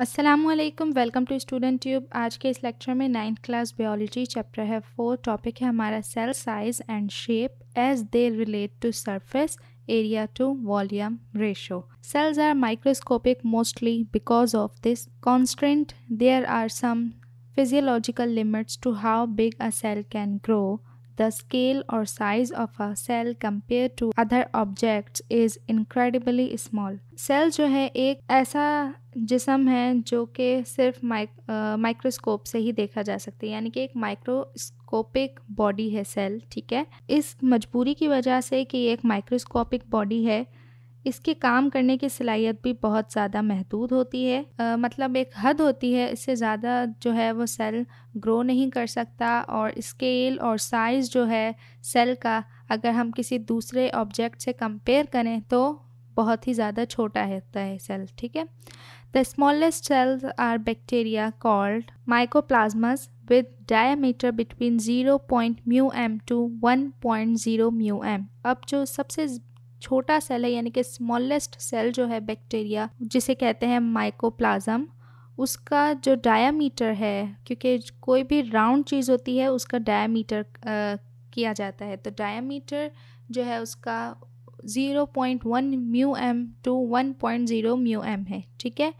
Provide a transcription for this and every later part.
अस्सलामुअलैकुम, welcome to student tube. आज के इस लेक्चर में 9th क्लास बायोलॉजी चैप्टर है 4, टॉपिक है हमारा cell size and shape as they relate to surface area to volume ratio. Cells are microscopic mostly because of this constant. There are some physiological limits to how big a cell can grow. The scale or size of a cell compared to other objects is incredibly small. Cell जो है एक ऐसा जिस्म है जो कि सिर्फ microscope से ही देखा जा सकता है, यानी कि एक माइक्रोस्कोपिक बॉडी है सेल, ठीक है। इस मजबूरी की वजह से कि ये एक माइक्रोस्कोपिक बॉडी है, इसके काम करने की सलाहियत भी बहुत ज़्यादा महदूद होती है, मतलब एक हद होती है, इससे ज़्यादा जो है वो सेल ग्रो नहीं कर सकता। और स्केल और साइज़ जो है सेल का, अगर हम किसी दूसरे ऑब्जेक्ट से कंपेयर करें तो बहुत ही ज़्यादा छोटा होता है सेल, ठीक है। The smallest cells are bacteria called mycoplasmas with diameter between 0.μm to 1.0 μm। अब जो सबसे छोटा सेल है, यानी कि स्मॉलेस्ट सेल जो है बैक्टीरिया, जिसे कहते हैं माइकोप्लाज्म, उसका जो डायामीटर है, क्योंकि कोई भी राउंड चीज़ होती है उसका डायामीटर किया जाता है, तो डायामीटर जो है उसका 0.1 μm टू 1.0 μm है, ठीक है।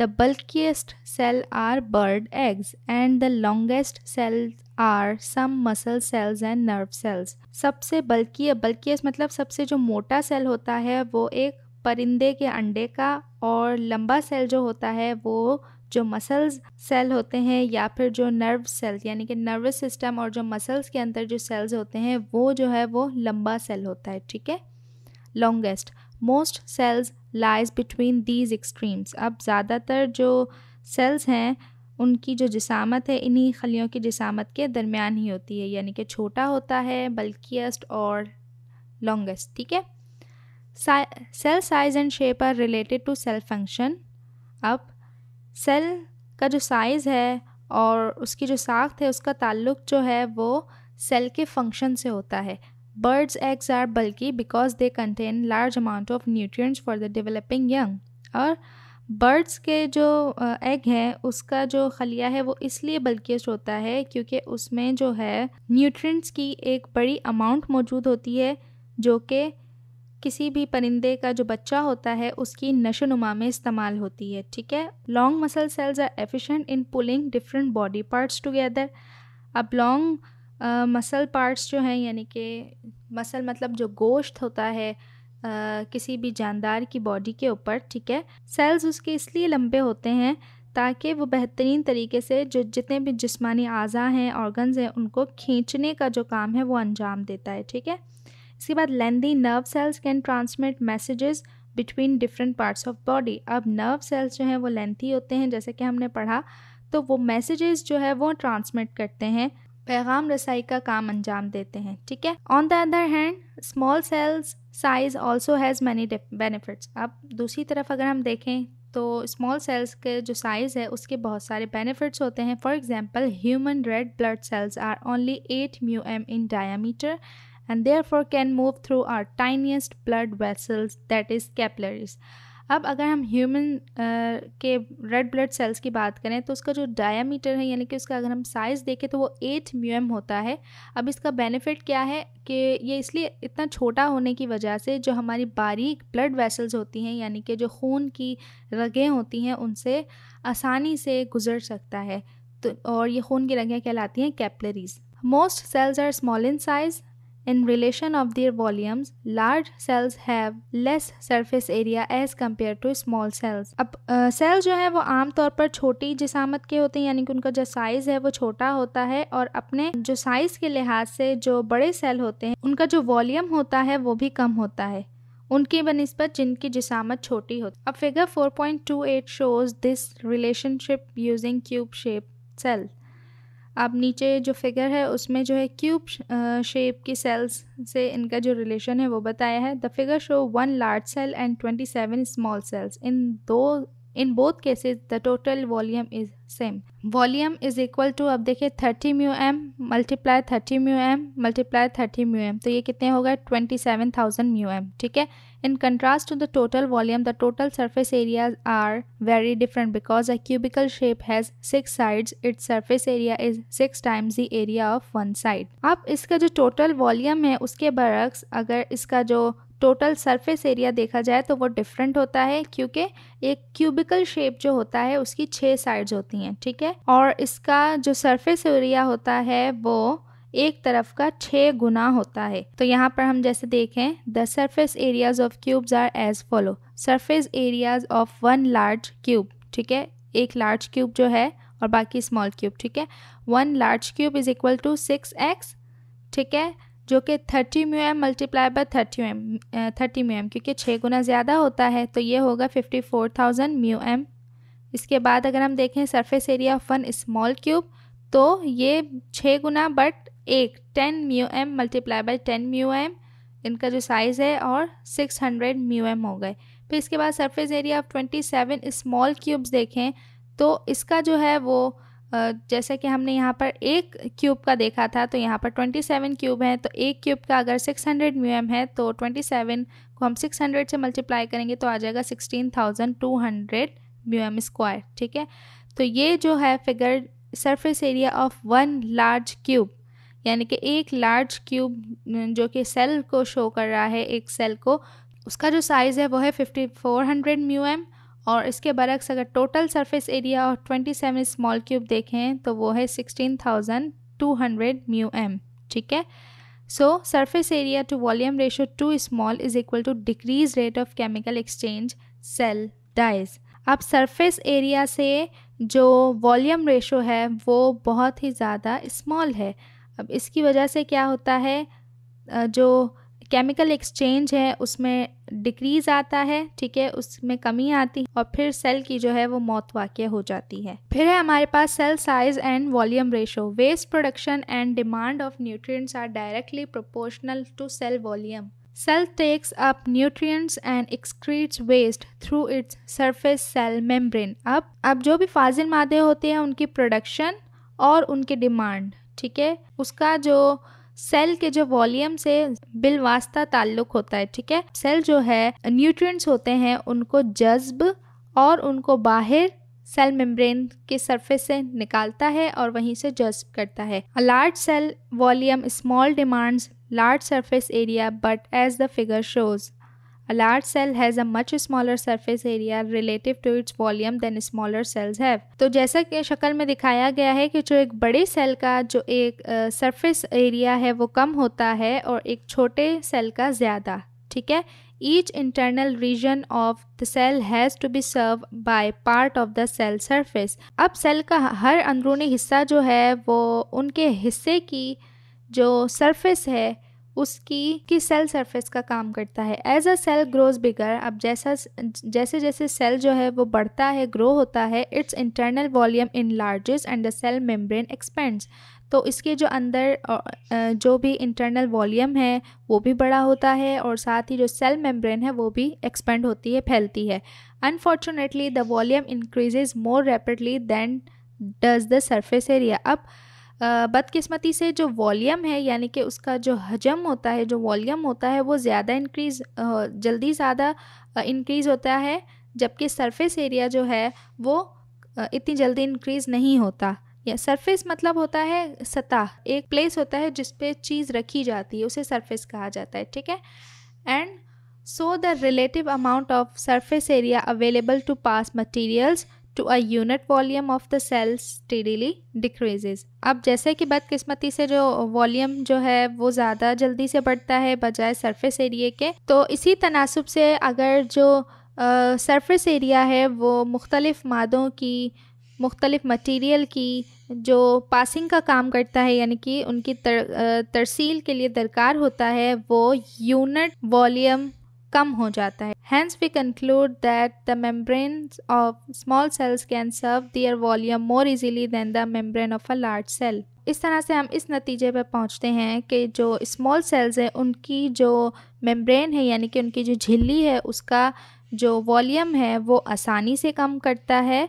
The bulkiest cell are bird eggs and the longest cell are some muscle cells and nerve cells. सबसे बल्किएस्ट मतलब सबसे जो मोटा सेल होता है वो एक परिंदे के अंडे का, और लंबा सेल जो होता है वो जो मसल्स सेल होते हैं या फिर जो नर्व सेल्स, यानी कि नर्वस सिस्टम और जो मसल्स के अंदर जो सेल्स होते हैं वो जो है वो लंबा सेल होता है, ठीक है। Longest, most cells lies between these extremes. अब ज़्यादातर जो सेल्स हैं उनकी जो जिसामत है इन्हीं खलियों की जिसामत के दरमियान ही होती है, यानी कि छोटा होता है बल्किएस्ट और लॉन्गेस्ट, ठीक है। Cell size and shape are related to cell function. अब सेल का जो साइज़ है और उसकी जो साख्त है उसका ताल्लुक जो है वो सेल के फंक्शन से होता है। Birds eggs are bulky because they contain large amount of nutrients for the developing young. और बर्ड्स के जो एग हैं उसका जो खलिया है वो इसलिए बल्किएस्ट होता है क्योंकि उसमें जो है न्यूट्रिएंट्स की एक बड़ी अमाउंट मौजूद होती है, जो कि किसी भी परिंदे का जो बच्चा होता है उसकी नशोनुमा में इस्तेमाल होती है, ठीक है। Long muscle cells are efficient in pulling different body parts together. अब लॉन्ग मसल पार्ट्स जो हैं, यानी कि मसल मतलब जो गोश्त होता है किसी भी जानदार की बॉडी के ऊपर, ठीक है। सेल्स उसके इसलिए लंबे होते हैं ताकि वो बेहतरीन तरीके से जो जितने भी जिस्मानी आज़ा हैं, ऑर्गन्स हैं, उनको खींचने का जो काम है वो अंजाम देता है, ठीक है। इसके बाद lengthy nerve cells can transmit messages between different parts of body. अब नर्व सेल्स जो हैं वो लेंथी होते हैं, जैसे कि हमने पढ़ा, तो वो मैसेजेस जो है वो ट्रांसमिट करते हैं, पैगाम रसाई का काम अंजाम देते हैं, ठीक है। On the other hand small cells size also has many benefits. अब दूसरी तरफ अगर हम देखें तो स्मॉल सेल्स के जो साइज़ है उसके बहुत सारे बेनिफिट्स होते हैं। For example human red blood cells are only 8 μm in diameter and therefore can move through our tiniest blood vessels that is capillaries. अब अगर हम ह्यूमन के रेड ब्लड सेल्स की बात करें तो उसका जो डायामीटर है, यानी कि उसका अगर हम साइज़ देखें तो वो 8 μm होता है। अब इसका बेनिफिट क्या है कि ये इसलिए इतना छोटा होने की वजह से जो हमारी बारीक ब्लड वेसल्स होती हैं, यानी कि जो खून की रगें होती हैं, उनसे आसानी से गुजर सकता है, तो और ये खून की रगें कहलाती हैं capillaries. Most cells are small in size in relation of their volumes, large cells have less surface area as compared to small cells. अब cells जो है वो आम तौर पर छोटी जिसामत के होते हैं, यानी कि उनका जो साइज़ है वो छोटा होता है, और अपने जो साइज़ के लिहाज से जो बड़े सेल होते हैं उनका जो वॉल्यूम होता है वो भी कम होता है उनके बनस्बत जिनकी जिसामत छोटी होती है। अब figure 4.28 shows this relationship using cube shaped cell। अब नीचे जो फिगर है उसमें जो है क्यूब शेप की सेल्स से इनका जो रिलेशन है वो बताया है। The figure show 1 large cell and 27 small cells. In both cases the total volume is same. Volume is equal to, अब देखिए 30 μm multiply 30 μm multiply 30 μm, तो ये कितने होगा 27,000 μm, ठीक है। In contrast to the total volume, the total surface areas are very different because a cubical shape has 6 sides. Its surface area is 6 times the area of one side. अब इसका जो total volume है उसके बरक्स अगर इसका जो total surface area देखा जाए तो वो डिफरेंट होता है क्योंकि एक क्यूबिकल शेप जो होता है उसकी 6 साइड्स होती हैं, ठीक है, और इसका जो सरफेस एरिया होता है वो एक तरफ का 6 गुना होता है। तो यहाँ पर हम जैसे देखें, the surface areas of cubes are as follow, surface areas of one large cube, ठीक है, एक लार्ज क्यूब जो है और बाकी स्मॉल क्यूब, ठीक है, one large cube is equal to 6x, ठीक है, जो कि 30 μm मल्टीप्लाई बाय 30 μm क्योंकि 6 गुना ज़्यादा होता है तो ये होगा 54,000 μm। इसके बाद अगर हम देखें surface area of one small cube तो ये 6 गुना but 10 μm multiply by 10 μm इनका जो साइज़ है और 600 μm हो गए। फिर इसके बाद surface area of 27 small cubes देखें तो इसका जो है वो जैसा कि हमने यहाँ पर एक क्यूब का देखा था तो यहाँ पर 27 क्यूब हैं तो एक क्यूब का अगर 600 μm है तो 27 को हम 600 से मल्टीप्लाई करेंगे तो आ जाएगा 16,200 μm², ठीक है। तो ये जो है figure surface area of one large cube यानी कि एक लार्ज क्यूब जो कि सेल को शो कर रहा है, एक सेल को, उसका जो साइज़ है वो है 5400 μm। और इसके बरक्स अगर टोटल सरफेस एरिया और 27 स्मॉल क्यूब देखें तो वो है 16,200 μm, ठीक है। So surface area to volume ratio 2 small is equal to decrease rate of chemical exchange cell dies. अब सरफेस एरिया से जो वॉल्यूम रेशो है वो बहुत ही ज़्यादा स्मॉल है। अब इसकी वजह से क्या होता है, जो केमिकल एक्सचेंज है उसमें डिक्रीज़ आता है, ठीक है, उसमें कमी आती है और फिर सेल की जो है वो मौत वाक़या हो जाती है। फिर है हमारे पास cell size and volume ratio. Waste production and demand of nutrients are directly proportional to cell volume. Cell takes up nutrients and excretes waste through its surface cell membrane. अब जो भी फाजिल मादे होते हैं उनकी प्रोडक्शन और उनकी डिमांड, ठीक है, उसका जो सेल के जो वॉल्यूम से बिलवास्ता ताल्लुक होता है, ठीक है। सेल जो है न्यूट्रिएंट्स होते हैं उनको जज्ब और उनको बाहर सेल मेम्ब्रेन के सरफेस से निकालता है और वहीं से जज्ब करता है। A large cell volume small demands large surface area but as the figure shows a large cell has a much smaller surface area relative to its volume than smaller cells have. तो जैसा कि शक्ल में दिखाया गया है कि जो एक बड़े सेल का जो एक सरफेस एरिया है वो कम होता है और एक छोटे सेल का ज़्यादा, ठीक है। Each internal region of the cell has to be serve by part of the cell surface. अब सेल का हर अंदरूनी हिस्सा जो है वो उनके हिस्से की जो सरफेस है उसकी की सेल सरफेस का काम करता है। As a cell grows bigger, अब जैसे जैसे सेल जो है वो बढ़ता है, ग्रो होता है, its internal volume enlarges and the cell membrane expands. तो इसके जो अंदर जो भी इंटरनल वॉल्यूम है वो भी बड़ा होता है और साथ ही जो सेल मेम्ब्रेन है वो भी एक्सपेंड होती है, फैलती है। Unfortunately the volume increases more rapidly than does the surface area. अब बदकिस्मती से जो वॉल्यूम है यानी कि उसका जो हजम होता है, जो वॉल्यूम होता है वो ज़्यादा ज़्यादा इंक्रीज़ होता है, जबकि सरफेस एरिया जो है वो इतनी जल्दी इंक्रीज़ नहीं होता। या सरफेस मतलब होता है सतह, एक प्लेस होता है जिस पे चीज़ रखी जाती है उसे सरफेस कहा जाता है, ठीक है। And so the relative amount of surface area available to pass materials to a unit volume of the cell steadily decreases। अब जैसे कि बदकिस्मती से जो वॉल्यूम जो है वो ज़्यादा जल्दी से बढ़ता है बजाय सरफेस एरिया के, तो इसी तनासब से अगर जो सरफेस एरिया है वो मुख्तलिफ मादों की, मुख्तलिफ मटीरियल की जो पासिंग का काम करता है यानी कि उनकी तरसील के लिए दरकार होता है, वो यूनिट वॉल्यूम कम हो जाता है। Hence we conclude that the membranes of small cells can serve their volume more easily than the membrane of a large cell। इस तरह से हम इस नतीजे पर पहुँचते हैं कि जो स्मॉल सेल्स हैं उनकी जो मेम्ब्रेन है यानी कि उनकी जो झिल्ली है उसका जो वॉल्यूम है वो आसानी से कम करता है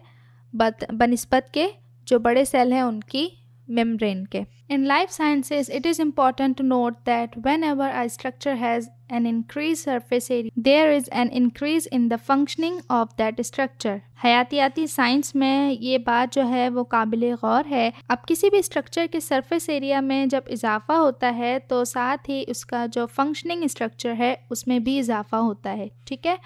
बनिस्बत के जो बड़े सेल हैं उनकी membrane ke. In life sciences, it is important to note that whenever a structure has an increased surface area, there is an increase in the functioning of that structure. हयातियाती साइंस में ये बात जो है वो काबिले गौर है. अब किसी भी स्ट्रक्चर के सरफेस एरिया में जब इजाफा होता है तो साथ ही उसका जो फंक्शनिंग स्ट्रक्चर है उसमें भी इजाफा होता है. ठीक है,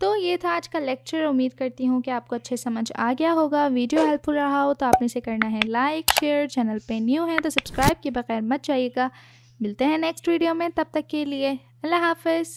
तो ये था आज का लेक्चर. उम्मीद करती हूँ कि आपको अच्छे समझ आ गया होगा. वीडियो हेल्पफुल रहा हो तो आपने इसे करना है लाइक शेयर. चैनल पे न्यू है तो सब्सक्राइब के बगैर मत जाइएगा. मिलते हैं नेक्स्ट वीडियो में, तब तक के लिए अल्लाह हाफिज़.